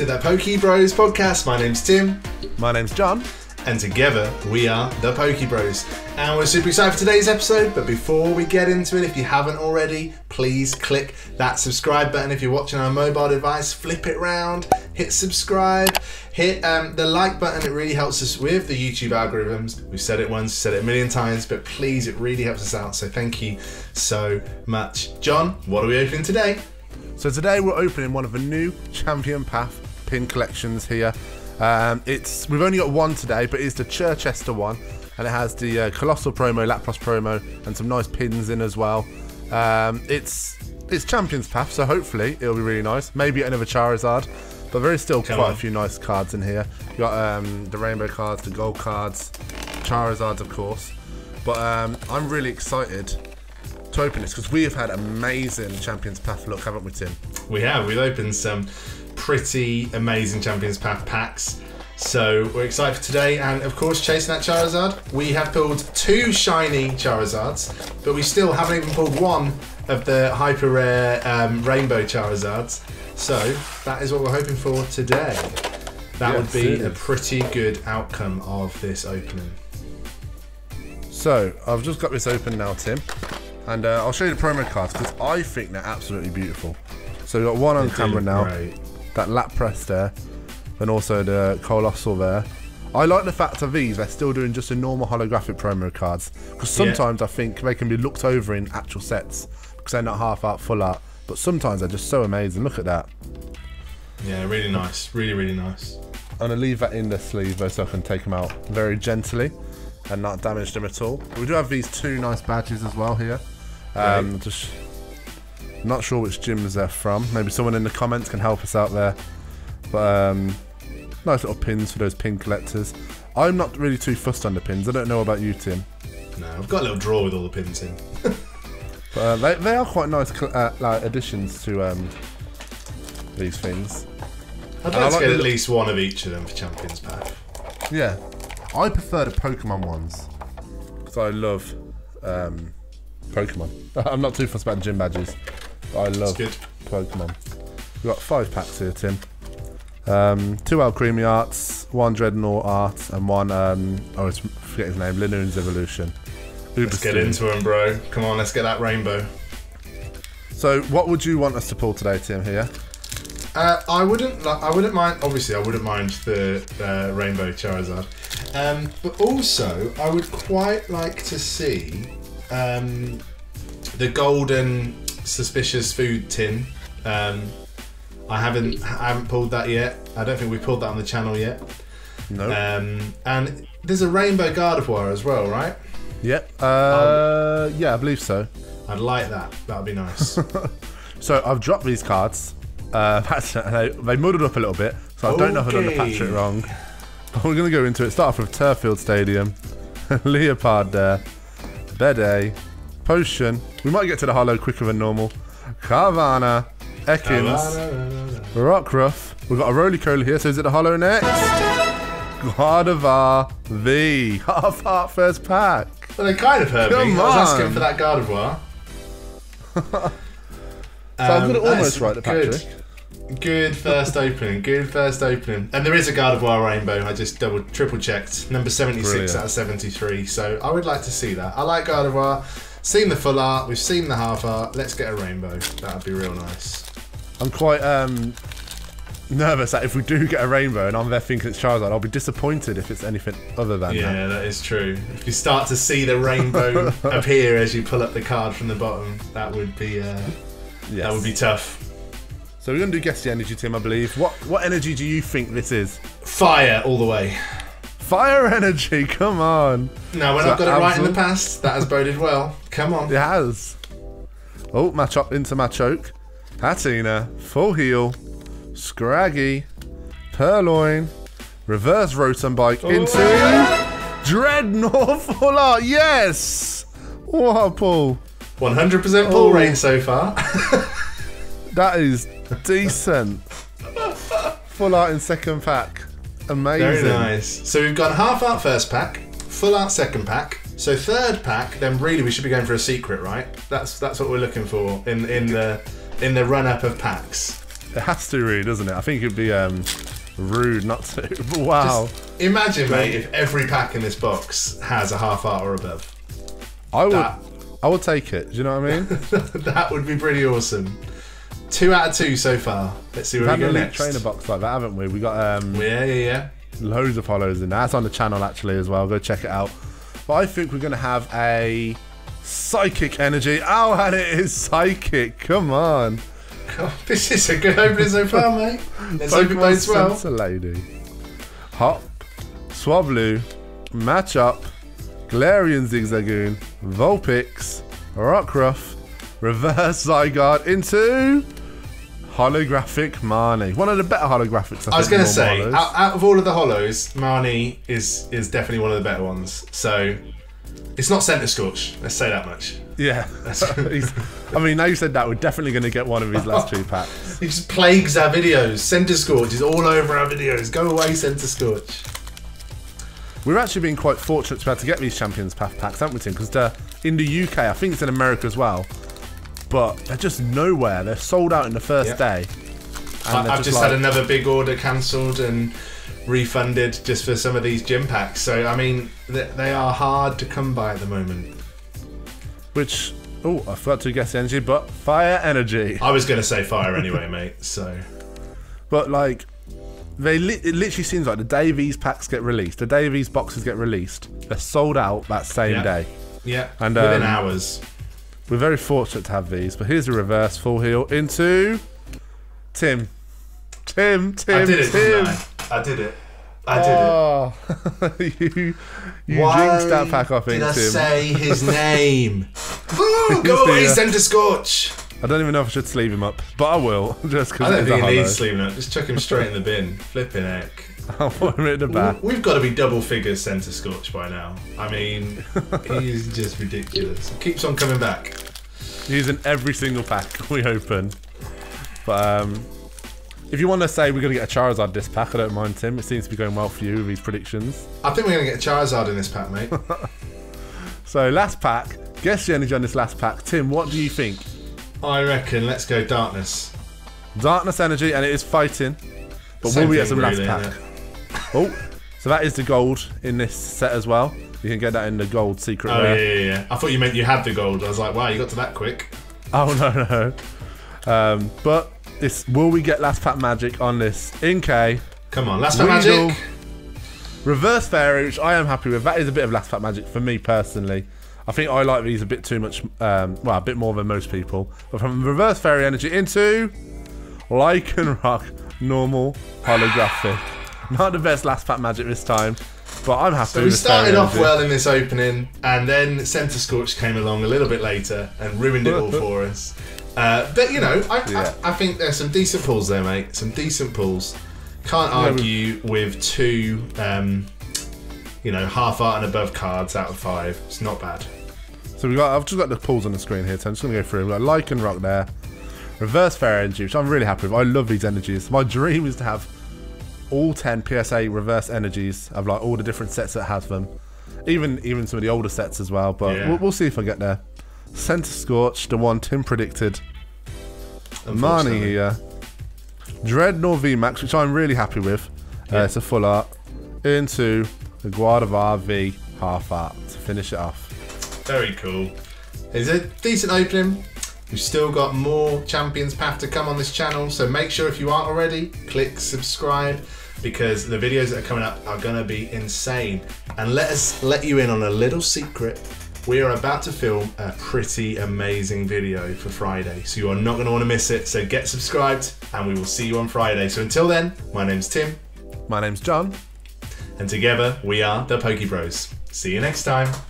to the PokeBros podcast. My name's Tim. My name's John. And together we are the PokeBros. And we're super excited for today's episode, but before we get into it, if you haven't already, please click that subscribe button. If you're watching on a mobile device, flip it round, hit subscribe, hit the like button. It really helps us with the YouTube algorithms. We've said it once, said it a million times, but please, it really helps us out. So thank you so much. John, what are we opening today? So today we're opening one of the new Champion Path pin collections here. We've only got one today, but it's the Circhester one, and it has the Colossal Promo, Lapras Promo, and some nice pins in as well. It's Champions Path, so hopefully it'll be really nice. Maybe another Charizard, but there is still quite a few nice cards in here. You got the Rainbow Cards, the Gold Cards, Charizards of course. But I'm really excited to open this because we have had amazing Champions Path look, haven't we, Tim? We have. We've opened some pretty amazing Champions Path packs, so we're excited for today. And of course, chasing that Charizard, we have pulled two shiny Charizards, but we still haven't even pulled one of the hyper rare Rainbow Charizards, so that is what we're hoping for today. That would be a pretty good outcome of this opening. So I've just got this open now, Tim, and I'll show you the promo cards because I think they're absolutely beautiful. So we've got one on camera now. Great. That Lapras there, and also the Colossal there. I like the fact of these, they're still doing just the normal holographic promo cards, because sometimes I think they can be looked over in actual sets, because they're not half art, full art, but sometimes they're just so amazing. Look at that. Yeah, really nice, really, really nice. I'm gonna leave that in the sleeve though, so I can take them out very gently and not damage them at all. But we do have these two nice badges as well here. Just not sure which gyms they're from. Maybe someone in the comments can help us out there. But nice little pins for those pin collectors. I'm not really too fussed on the pins. I don't know about you, Tim. No, I've got a little drawer with all the pins in. But they are quite nice like additions to these things. I'd like to get at least one of each of them for Champions Path. Yeah. I prefer the Pokemon ones, because I love Pokemon. I'm not too fussed about gym badges. I love Pokemon. We've got 5 packs here, Tim. 2 Alcremi Arts, 1 Drednaw Art, and 1, I always forget his name, Linoon's Evolution. Let's get into him, bro. Come on, let's get that rainbow. So what would you want us to pull today, Tim, here? I wouldn't mind, obviously, I wouldn't mind the Rainbow Charizard. But also, I would quite like to see the golden Suspicious food tin. I haven't pulled that yet. I don't think we pulled that on the channel yet. No. And there's a Rainbow Gardevoir as well, right? Yep. Yeah, I believe so. I'd like that. That'd be nice. So I've dropped these cards. They muddled up a little bit, so I don't know if I've done the patch it wrong. But we're gonna go into it. Start off with Turffield Stadium, Leopard there, Bede. Potion. We might get to the hollow quicker than normal. Carvana, Ekins, Rockruff. We've got a Roly Coly here, so is it the hollow next? Gardevoir V. Half heart first pack. Well, they kind of heard me. I was asking for that Gardevoir. So I've got it almost right, Patrick. Good first opening. Good first opening. And there is a Gardevoir Rainbow. I just triple checked. Number 76 out of 73. So I would like to see that. I like Gardevoir. Seen the full art, we've seen the half art, let's get a rainbow. That'd be real nice. I'm quite nervous that if we do get a rainbow and I'm there thinking it's Charizard, I'll be disappointed if it's anything other than that. Yeah, that is true. If you start to see the rainbow appear as you pull up the card from the bottom, that would be that would be tough. So we're going to do guess the energy, Tim, I believe. What energy do you think this is? Fire all the way. Fire energy, come on. Now, when I've got it right in the past, that has boded well. Come on. It has. Oh, Machoke into Machoke. Hatenna, full heal. Scraggy, Purrloin, reverse Rotom Bike into Dreadnought full art. Yes! What a pull. 100% pull rate so far. That is decent. Full art in second pack. Amazing. Very nice. So we've gone half art first pack, full art second pack. So third pack, then really we should be going for a secret, right? That's what we're looking for in the run up of packs. It has to, really, doesn't it? I think it'd be rude not to. But wow. Just imagine, mate, if every pack in this box has a half art or above. I would take it. Do you know what I mean? That would be pretty awesome. 2 out of 2 so far. Let's see where we go next. We've had an elite trainer box like that, haven't we? We got yeah, loads of hollows in there. That's on the channel actually as well. Go check it out. But I think we're gonna have a psychic energy. Oh, and it is psychic. Come on. God, this is a good opening so far, mate. Let's open both well. Sensor Lady, Hop, Swablu, Machoke, Glarian Zigzagoon, Volpix, Rockruff, Reverse Zygarde into Holographic Marnie. One of the better holographics. I was going to say, out of all of the holos, Marnie is definitely one of the better ones. So it's not Centiskorch. Let's say that much. Yeah. I mean, now you said that, we're definitely going to get one of his last 2 packs. He just plagues our videos. Centiskorch is all over our videos. Go away, Centiskorch. We've actually been quite fortunate to be able to get these Champions Path packs, haven't we, Tim? Because in the UK, I think it's in America as well, but they're just nowhere. They're sold out in the first day. And I've just had another big order cancelled and refunded just for some of these gym packs. So, I mean, they are hard to come by at the moment. Which, oh, I forgot to guess the energy, but fire energy. I was going to say fire anyway, mate, so. But, like, it literally seems like the day these packs get released, the day these boxes get released, they're sold out that same day. Yeah, and within hours. We're very fortunate to have these, but here's a reverse full heel into Tim. Tim. I did it, Tim. I did it. you jinxed that pack off, Tim. Why did I say his name? Ooh, go away, Centiskorch. I don't even know if I should sleeve him up, but I will. Just because I don't think he needs sleeving up. Just chuck him straight in the bin. Flipping heck. I'll put him in the back. We've got to be double figures Centiskorch by now. I mean, he's just ridiculous. Keeps on coming back. He's in every single pack we open. But if you want to say we're going to get a Charizard this pack, I don't mind, Tim. It seems to be going well for you with these predictions. I think we're going to get a Charizard in this pack, mate. So last pack. Guess the energy on this last pack. Tim, what do you think? I reckon, let's go darkness. Darkness energy, and it is fighting. But will we get some last pack? Oh, so that is the gold in this set as well. You can get that in the gold secret rare. Yeah. I thought you meant you had the gold. I was like, wow, you got to that quick. Oh, no. But it's, will we get last pack magic on this? Inkay. Come on, last pack magic. Reverse fairy, which I am happy with. That is a bit of last pack magic for me personally. I think I like these a bit too much, well, a bit more than most people. But from reverse fairy energy into Lycanroc, normal holographic. Not the best last pack magic this time, but I'm happy. So we started off well in this opening, and then Centiskorch came along a little bit later and ruined it all for us. But you know, I think there's some decent pulls there, mate. Some decent pulls. Can't argue with 2, you know, half art and above cards out of 5. It's not bad. So we got, I've just got the pulls on the screen here, so I'm just going to go through. We've got Lycanroc there. Reverse Fair Energy, which I'm really happy with. I love these energies. My dream is to have all 10 PSA reverse energies of like all the different sets that have them. Even some of the older sets as well, but we'll see if I get there. Centiskorch, the one Tim predicted. Marnie here. Dreadnought V-Max, which I'm really happy with. It's a full art. Into the Gardevoir V half art to finish it off. Very cool. It's a decent opening. We've still got more Champions Path to come on this channel, so make sure if you aren't already, click subscribe, because the videos that are coming up are gonna be insane. And let us let you in on a little secret. We are about to film a pretty amazing video for Friday, so you are not gonna wanna miss it. So get subscribed, and we will see you on Friday. So until then, my name's Tim. My name's John. And together, we are the PokeBros. See you next time.